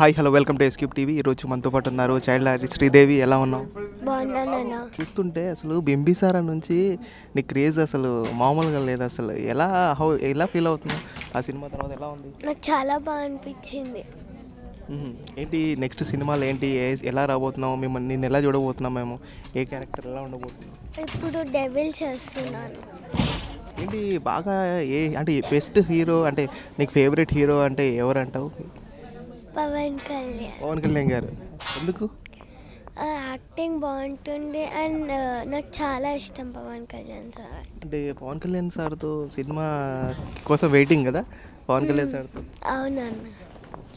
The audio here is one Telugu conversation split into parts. high hello welcome to एस्क्यूब TV मन तो पाटुन्नारु चाइल्ड आर्टिस्ट श्रीदेवी एला चूस्तुंटे असलु बिंबिसारा नुंची नी क्रेज असलु मामूलुगा लेदु असलु एला हौ एला फील अवुतुन्नारु आ सिनेमा तर्वात एला उंदी नाकु चाला बागा अनिपिंचिंदी ఏంటి నెక్స్ట్ సినిమాలు ఏంటి ఎలా రాబోతున్నావు మేము నిన్న ఎలా చూడబోతున్నాం మేము ఏ క్యారెక్టర్ ఎలా ఉండబోతున్నాం ఇప్పుడు డెవిల్ చేస్తున్నాను ఏంటి బాగా ఏ అంటే బెస్ట్ హీరో అంటే నీకు ఫేవరెట్ హీరో అంటే ఎవరు అంటావు పవన్ కళ్యాణ్ గారు ఎందుకు యాక్టింగ్ బాగుంటుంది అండ్ నాకు చాలా ఇష్టం పవన్ కళ్యాణ్ సార్ అంటే పవన్ కళ్యాణ్ సార్తో సినిమా కోసం వెయిటింగ్ కదా పవన్ కళ్యాణ్ సార్తో అవునన్నా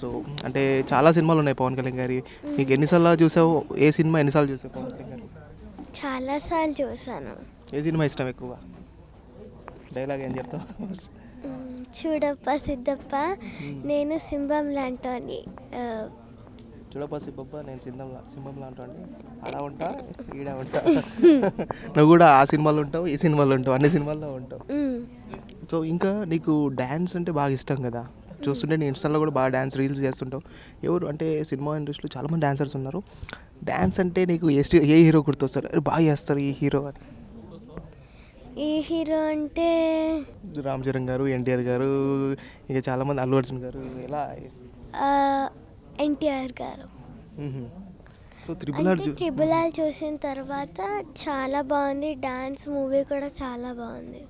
సో అంటే చాలా సినిమాలు ఉన్నాయి పవన్ కళ్యాణ్ గారి మీకు ఎన్నిసార్లు చూసావు ఏ సినిమా ఎన్నిసార్లు చూసావు పవన్ కళ్యాణ్ గారు చాలా సార్లు చూసాను ఏ సినిమా ఇష్టం ఎక్కువ డైలాగ్ ఏం చెప్తావు చూడప్ప సిద్ధప్ప నేను సింహం లాంటోని చూడప్ప సిద్ధప్ప నేను సింహం లాంటోని అలా ఉంటా ఈడా ఉంటా నువ్వు కూడా ఆ సినిమాలో ఉంటావు ఈ సినిమాలో ఉంటావు అన్ని సినిమాల్లో ఉంటావు సో ఇంకా నీకు డాన్స్ అంటే బాగా ఇష్టం కదా చూస్తుంటే నేను ఇన్స్టాలో కూడా బాగా డ్యాన్స్ రీల్స్ చేస్తుంటావు ఎవరు అంటే సినిమా ఇండస్ట్రీలో చాలామంది డ్యాన్సర్స్ ఉన్నారు డ్యాన్స్ అంటే నీకు ఏ హీరో గుర్తొస్తారు బాగా చేస్తారు ఈ హీరో అంటే రామ్చరణ్ గారు ఎన్టీఆర్ గారు ఇంకా చాలామంది అల్లు అర్జున్ గారు ఎలా ఎన్టీఆర్ గారు సో ట్రిపుల్ ఆర్ చూసిన తర్వాత చాలా బాగుంది డ్యాన్స్ మూవీ కూడా చాలా బాగుంది